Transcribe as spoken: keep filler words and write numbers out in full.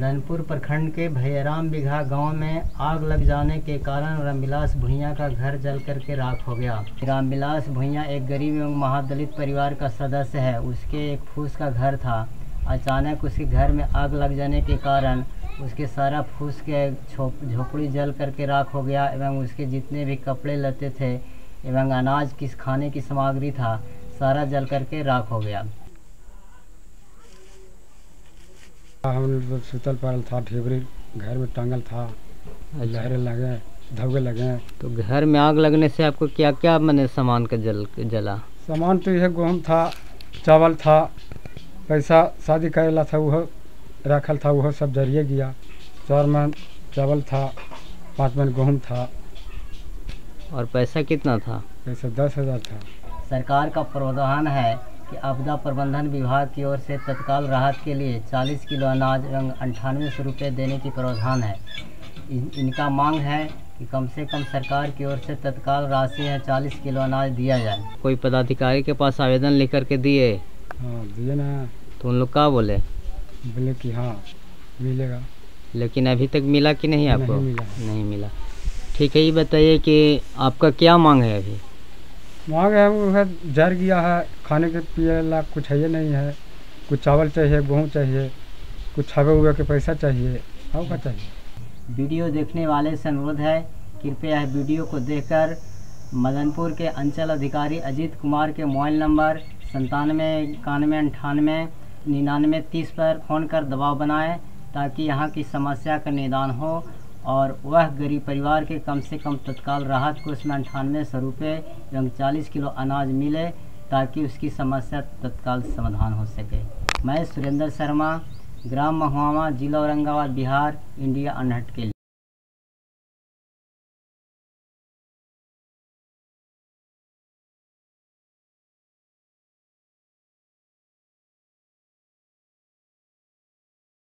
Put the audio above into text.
मदनपुर प्रखंड के भैया राम बिघा गांव में आग लग जाने के कारण राम विलास भुइयां का घर जलकर के राख हो गया। राम विलास भुइयां एक गरीब एवं महादलित परिवार का सदस्य है। उसके एक फूस का घर था। अचानक उसके घर में आग लग जाने के कारण उसके सारा फूस के झोपड़ी जल करके राख हो गया एवं उसके जितने भी कपड़े लते थे एवं अनाज किस खाने की सामग्री था सारा जल करके राख हो गया। हम सुतल पड़ल था, ढेबरी घर में टांगल था। लहरें लगे, धब्बे लगे। तो घर में आग लगने से आपको क्या क्या मैंने सामान का जल जला? सामान तो यह गेहूँ था, चावल था, पैसा शादी करेला था वह रखल था, वह सब जरिए गया। चार मन चावल था, पाँच मन गेहूँ था। और पैसा कितना था? पैसा दस हज़ार था। सरकार का प्रावधान है कि आपदा प्रबंधन विभाग की ओर से तत्काल राहत के लिए चालीस किलो अनाज एवं अंठानवे सौ रुपये देने की प्रावधान है। इन, इनका मांग है कि कम से कम सरकार की ओर से तत्काल राशि है चालीस किलो अनाज दिया जाए। कोई पदाधिकारी के पास आवेदन लेकर के दिए? हाँ, दिए ना। तो उन लोग क्या बोले? बोले कि हाँ मिलेगा, लेकिन अभी तक मिला कि नहीं? आपको नहीं मिला, नहीं मिला। ठीक है, ये बताइए कि आपका क्या मांग है? अभी मांग है वो जर गया है, खाने के पीने लायक कुछ है नहीं है। कुछ चावल चाहिए, गेहूँ चाहिए, कुछ छावे हुए के पैसा चाहिए, और क्या चाहिए। वीडियो देखने वाले से अनुरोध है कृपया यह वीडियो को देखकर मदनपुर के अंचल अधिकारी अजीत कुमार के मोबाइल नंबर संतानवे इक्यानवे अंठानवे निन्यानवे तीस पर फ़ोन कर दबाव बनाएं ताकि यहाँ की समस्या का निदान हो और वह गरीब परिवार के कम से कम तत्काल राहत को उसमें अंठानवे सौ रुपये एवं चालीस किलो अनाज मिले ताकि उसकी समस्या तत्काल समाधान हो सके। मैं सुरेंद्र शर्मा, ग्राम महुआमा, जिला औरंगाबाद, बिहार, इंडिया अनहट के लिए।